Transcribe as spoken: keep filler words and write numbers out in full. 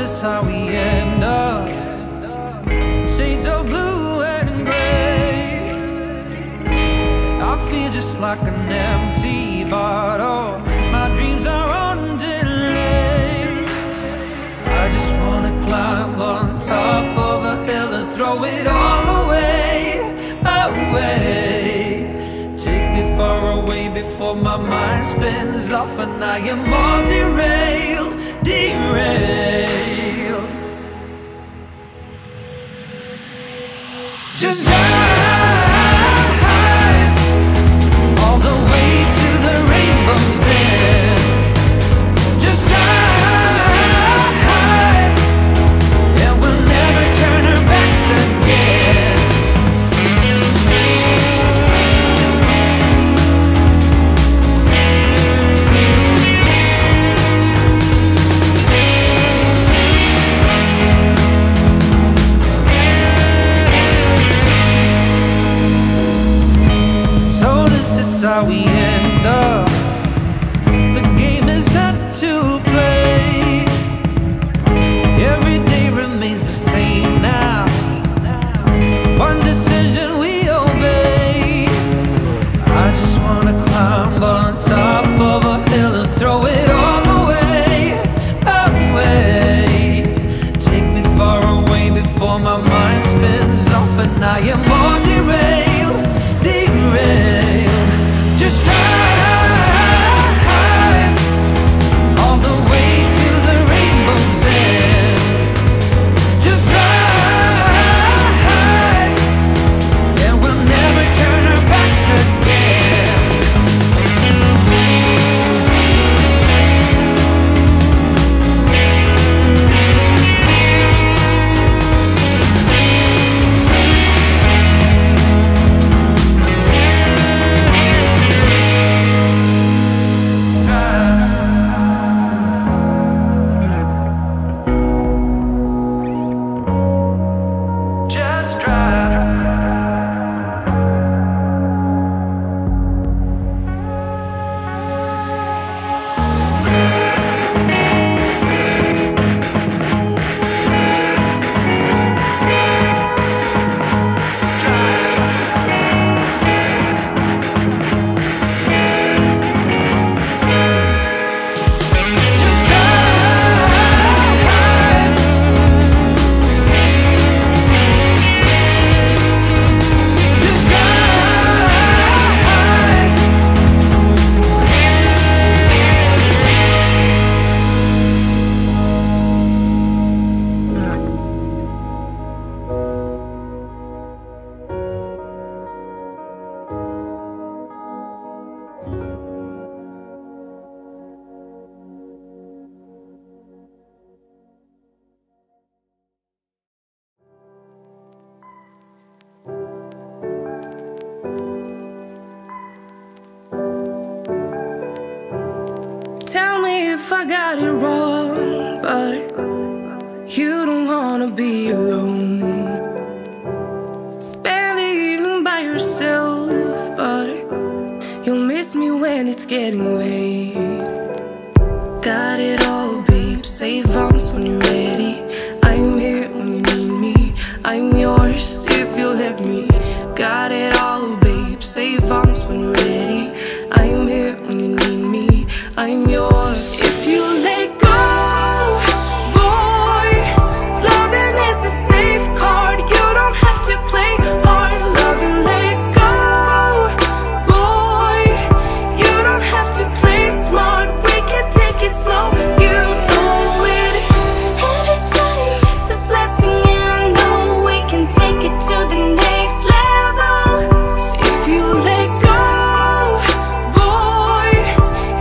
is how we end up. Shades of blue and gray, I feel just like an empty bottle. My dreams are on delay. I just wanna climb on top of a hill and throw it all away, away. Take me far away before my mind spins off and I am all derailed, derailed. Just dive all the way to the rainbow's end. Just dive, and we'll never turn our backs again. How we end up. The game is set to play. Every day remains the same now. One decision we obey. I just wanna climb on top of a hill and throw it all away, away. Take me far away before my mind spins off and I am all derailed, derailed. Just drive all the way to the rainbow's end. Just drive, and we'll never turn our backs again. I got it wrong, but you don't wanna be alone. Spend the evening by yourself, but you'll miss me when it's getting late. Got it all, babe, save arms when you're ready. I'm here when you need me, I'm yours if you'll let me. Got it all, babe, save arms when you're ready.